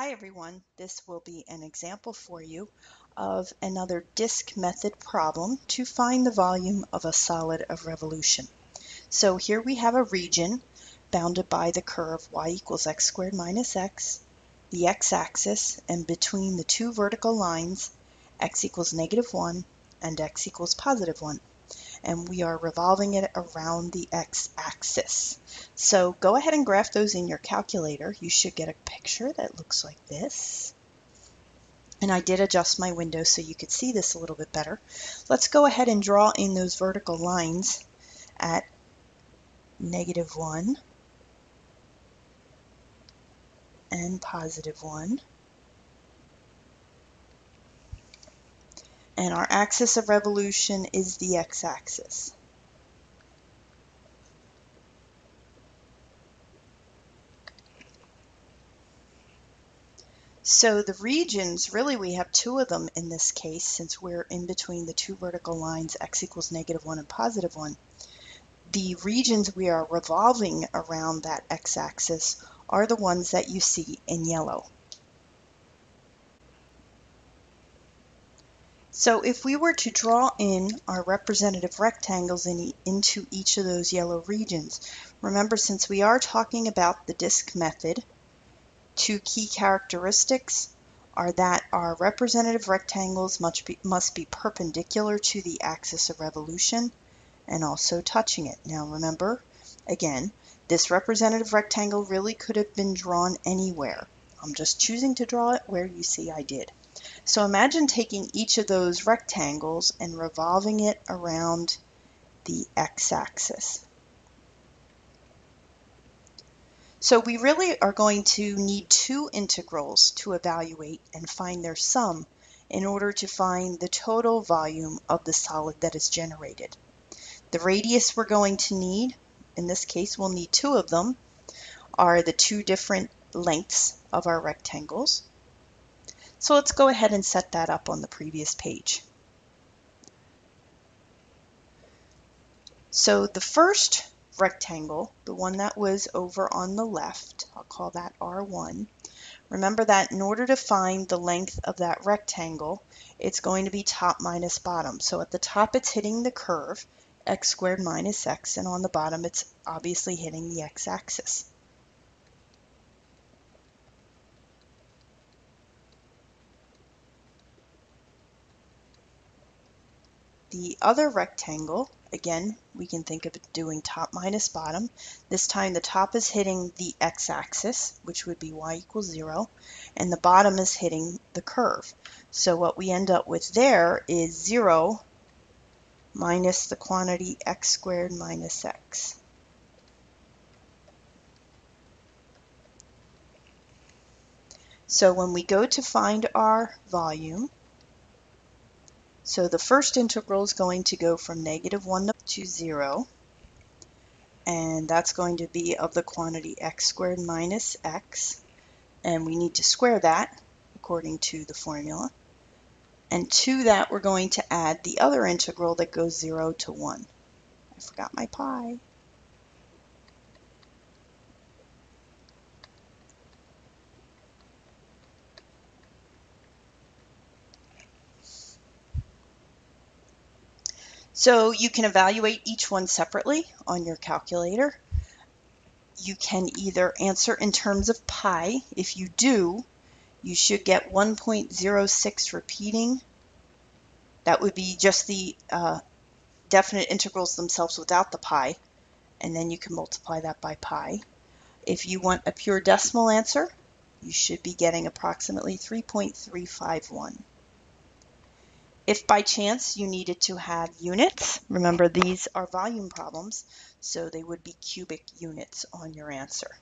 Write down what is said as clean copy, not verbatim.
Hi everyone, this will be an example for you of another disk method problem to find the volume of a solid of revolution. So here we have a region bounded by the curve y = x² - x, the x-axis, and between the two vertical lines x = -1 and x = +1, and we are revolving it around the x-axis. So go ahead and graph those in your calculator. You should get a picture that looks like this. And I did adjust my window so you could see this a little bit better. Let's go ahead and draw in those vertical lines at -1 and +1. And our axis of revolution is the x-axis. So the regions, really we have two of them in this case, since we're in between the two vertical lines x = -1 and +1. The regions we are revolving around that x-axis are the ones that you see in yellow. So if we were to draw in our representative rectangles into each of those yellow regions, remember, since we are talking about the disk method, two key characteristics are that our representative rectangles must be perpendicular to the axis of revolution and also touching it. Now remember, again, this representative rectangle really could have been drawn anywhere. I'm just choosing to draw it where you see I did. So imagine taking each of those rectangles and revolving it around the x-axis. So we really are going to need two integrals to evaluate and find their sum in order to find the total volume of the solid that is generated. The radius we're going to need, in this case we'll need two of them, are the two different lengths of our rectangles. So let's go ahead and set that up on the previous page. So the first rectangle, the one that was over on the left, I'll call that R1. Remember that in order to find the length of that rectangle, it's going to be top minus bottom. So at the top it's hitting the curve, x² - x, and on the bottom it's obviously hitting the x-axis. The other rectangle, again, we can think of it doing top minus bottom. This time the top is hitting the x-axis, which would be y = 0, and the bottom is hitting the curve. So what we end up with there is 0 minus the quantity x² - x. So when we go to find our volume, so the first integral is going to go from -1 to 0, and that's going to be of the quantity x² - x, and we need to square that according to the formula. And to that we're going to add the other integral that goes 0 to 1. I forgot my pi. So you can evaluate each one separately on your calculator. You can either answer in terms of pi. If you do, you should get 1.06 repeating. That would be just the definite integrals themselves without the pi, and then you can multiply that by pi. If you want a pure decimal answer, you should be getting approximately 3.351. If by chance you needed to have units, remember these are volume problems, so they would be cubic units on your answer.